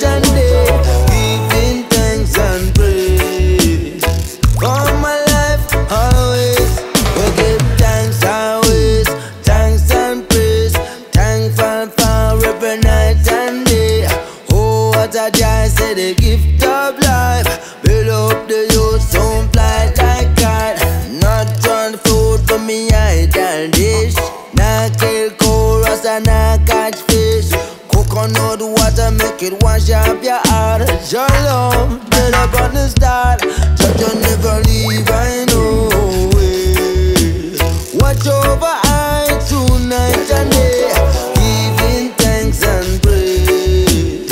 night and day, giving thanks and praise. All my life, always, we give thanks always, thanks and praise. Thankful for every night and day. Oh, what a joy, say the gift of life. Build up the youth, some plight I got. Not one food for me, I don't dish. Not kill chorus and not catch fish. Coconut water make it wash up your heart. Your love build up on the start. Just don't never leave, I know it. Watch over I tonight and day, giving thanks and praise.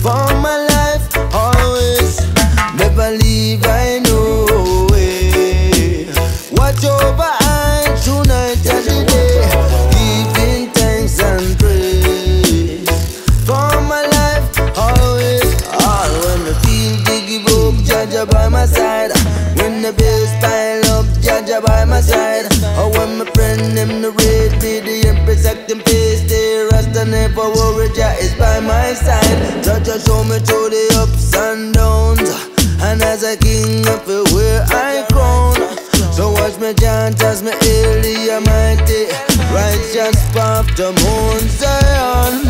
For my life always, never leave, I know it. Watch over I tonight and day, by my side. When the bills pile up, Jah by my side. Or when my friend them the raid me, the empress act them face, they Rasta never worry, Jah is by my side. Jah show me through the ups and downs, and as a king I feel where I crown. So watch me chant as me hail the Almighty. Righteous path to Mount Zion,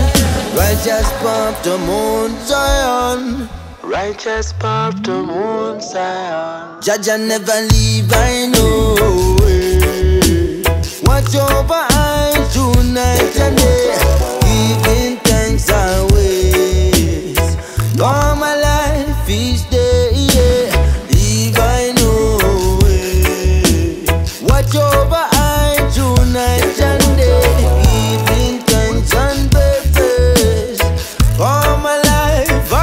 righteous path to Mount Zion, righteous path to Mount Zion. Jah Jah never leave, I know it. Watch over I tonight and day, giving thanks always. All my life each day, yeah, leave I know it. Watch over I tonight and day, giving thanks and praise. All my life always.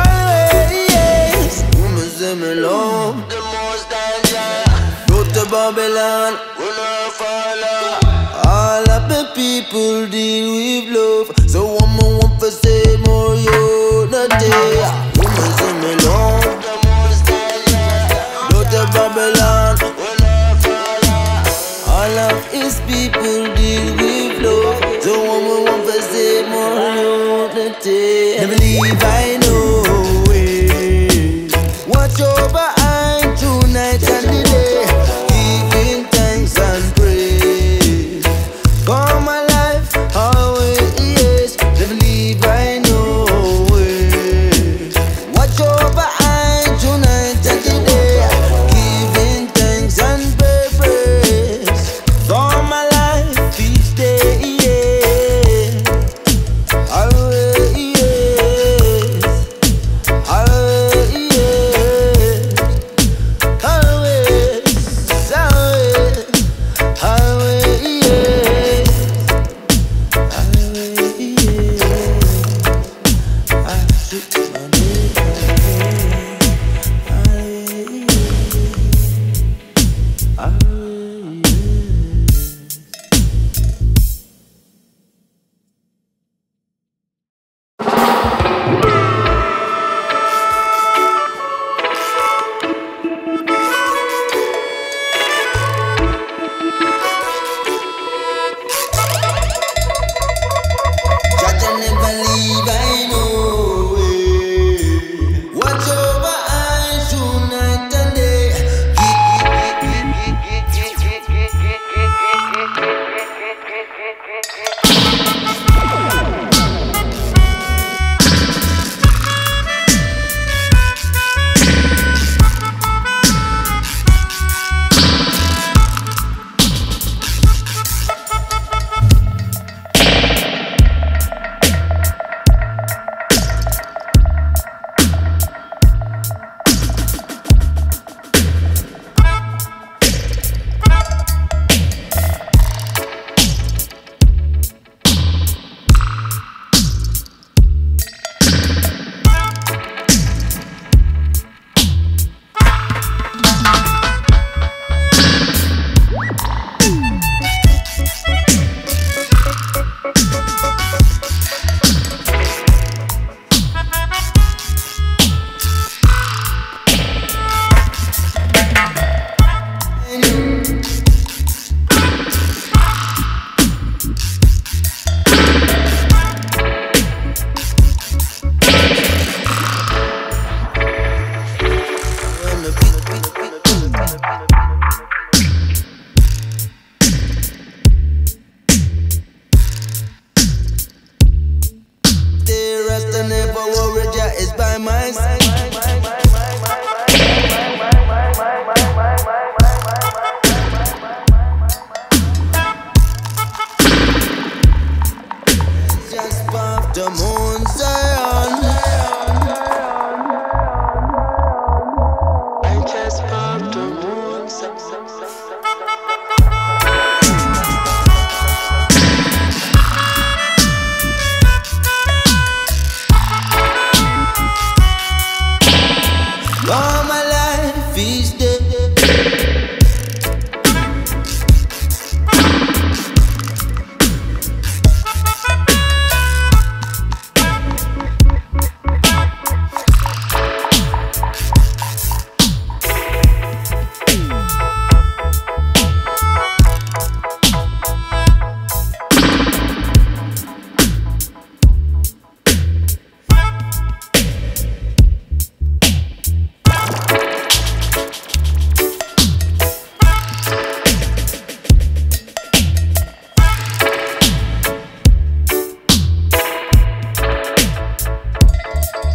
Me love the most high Jah. Go to Babylon, we no follow. All of the people deal with love, so woman want to say more you no day. Woman say me love the most high Jah. Go to Babylon, we no follow. All of his people deal with love, so woman want to say more you no day. Never leave, I know. Watch over I tonight and the day, giving thanks and praise. For my life always, yes, never leave, I know it. Watch over I tonight and the day, giving thanks and praise. For my life each day, yeah, always, yeah. ماي just above the moon Zion. All my life is dead.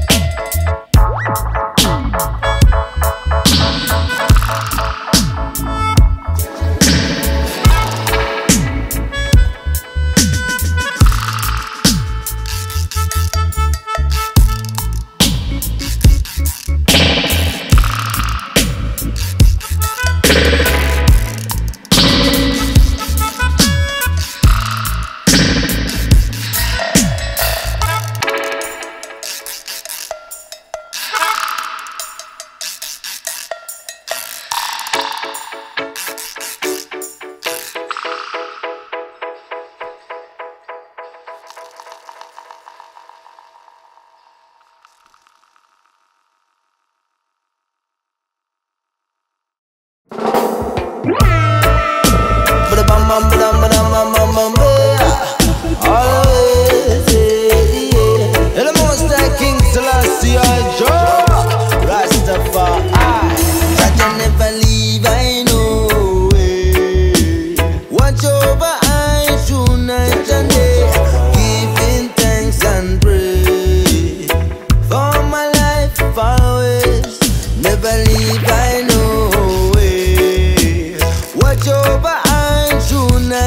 Always, yeah. The most high King Selassie I, Jah, Rastafari. Jah can never leave, I know. Watch over I through night and day, giving thanks and praise. For my life, always, never leave, I know. Watch over I through night and day.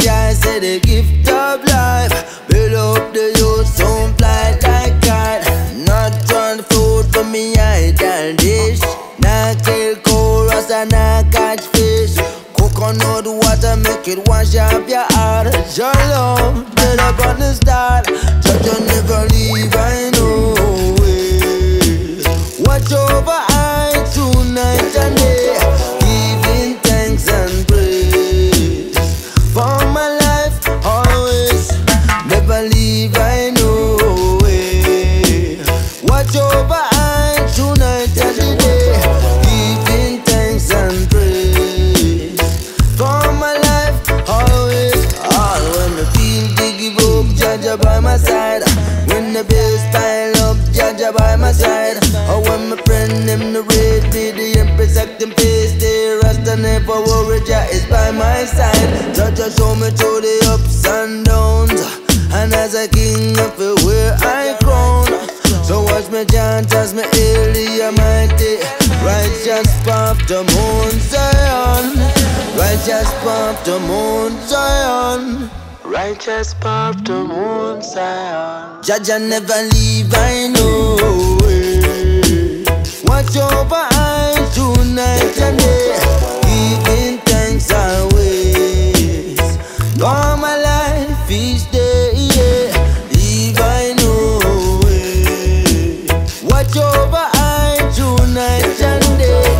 Jah said the gift of life, build up the youth, don't fly like God. Not one food for me, I can dish. Not kill chorus and not catch fish. Coconut water make it wash up your heart. Your love, build up on the start. Jah don't never leave, I know. Watch over I tonight and day. Giving thanks and praise. By my side, when the bills pile up, Jah Jah by my side. Or when my friend him the red be the empress acting face, they rest and never worry. Jah is by my side. Jah Jah show me through the ups and downs, and as a king I feel where I crown. So watch me chant as me hail the Almighty, righteous path the moon Zion, righteous path the moon Zion. Righteous path to Mount Zion. Jah Jah never leave, I know. Watch over I through night and day, giving thanks always. All my life is there, yeah. Leave I know. Watch over I through night and day,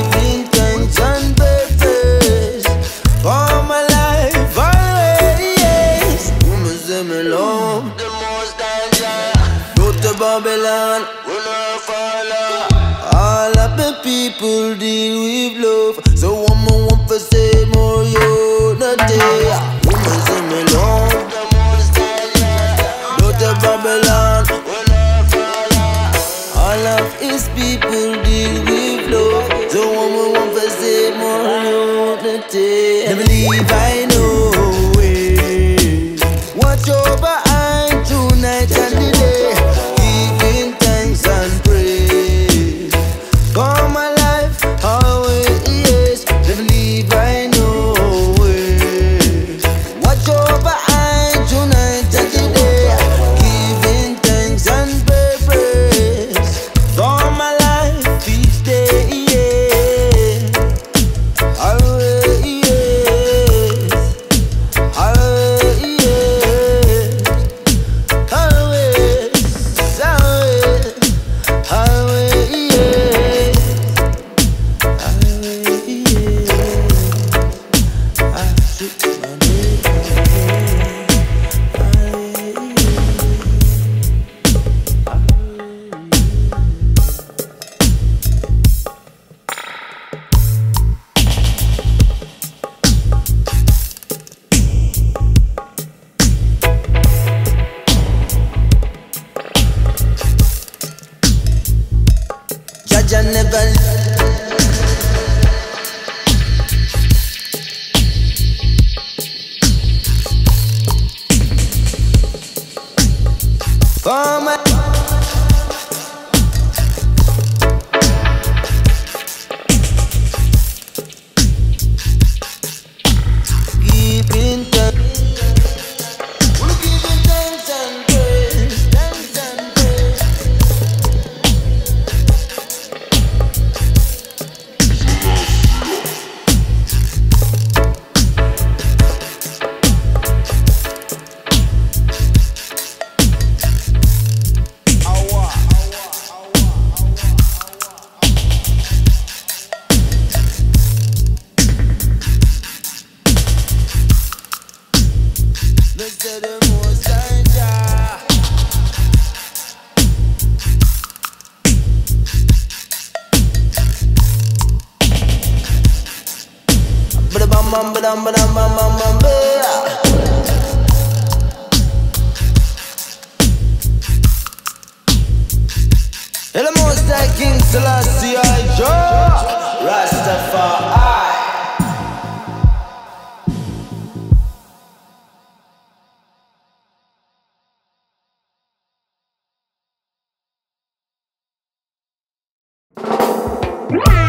giving thanks and praise. All my life, Babylon, we no fall out. All of the people deal with love, so woman want to say more unity. Woman say me love the most high. Go to Babylon, we no fall out. all of his people deal with love. The woman won't first say more on the day. Never leave, I know. Watch over I tonight and the day, giving thanks and praise. For my life, always is. Never leave, I know. Watch over I tonight and the day, giving thanks and praise. For my life, each day, yeah. Always is. Always is. Jah never leave. For my blessed the Most High Jah, the Most High King Selassie I, Jah, Rastafari. Wow.